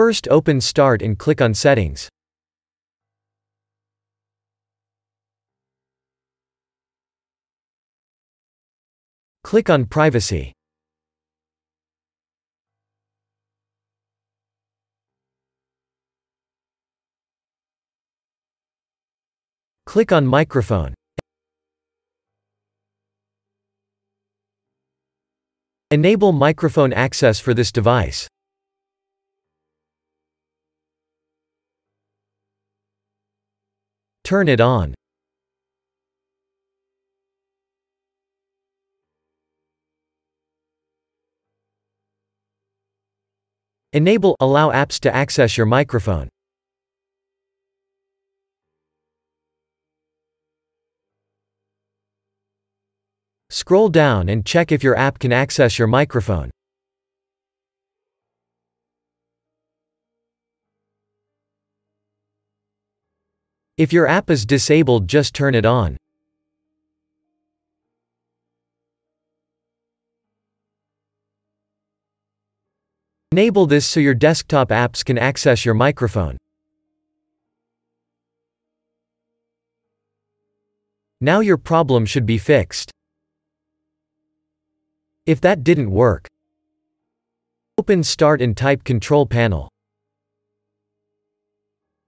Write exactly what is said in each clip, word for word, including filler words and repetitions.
First open Start and click on Settings. Click on Privacy. Click on Microphone. Enable microphone access for this device. Turn it on. Enable Allow apps to access your microphone. Scroll down and check if your app can access your microphone. If your app is disabled, just turn it on. Enable this so your desktop apps can access your microphone. Now your problem should be fixed. If that didn't work, open Start and type Control Panel.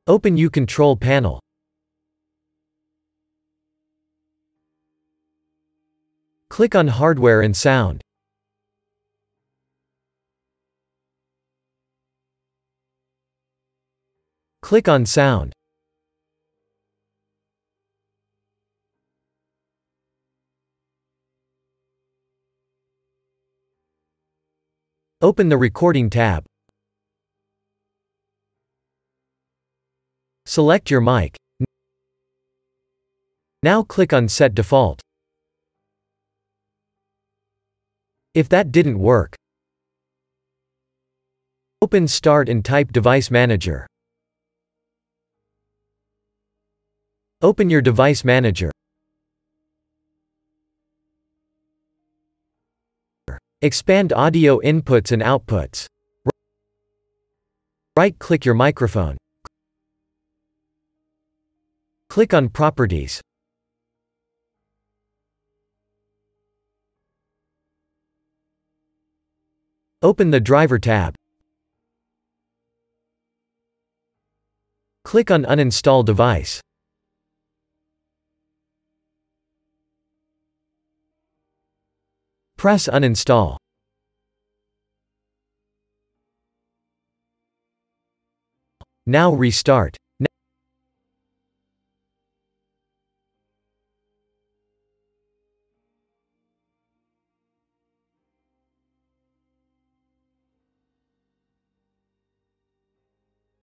Open U Control Panel. Click on Hardware and Sound. Click on Sound. Open the Recording tab. Select your mic. Now click on Set Default. If that didn't work, open Start and type Device Manager. Open your Device Manager. Expand audio inputs and outputs. Right-click your microphone. Click on Properties. Open the Driver tab. Click on Uninstall Device. Press Uninstall. Now restart.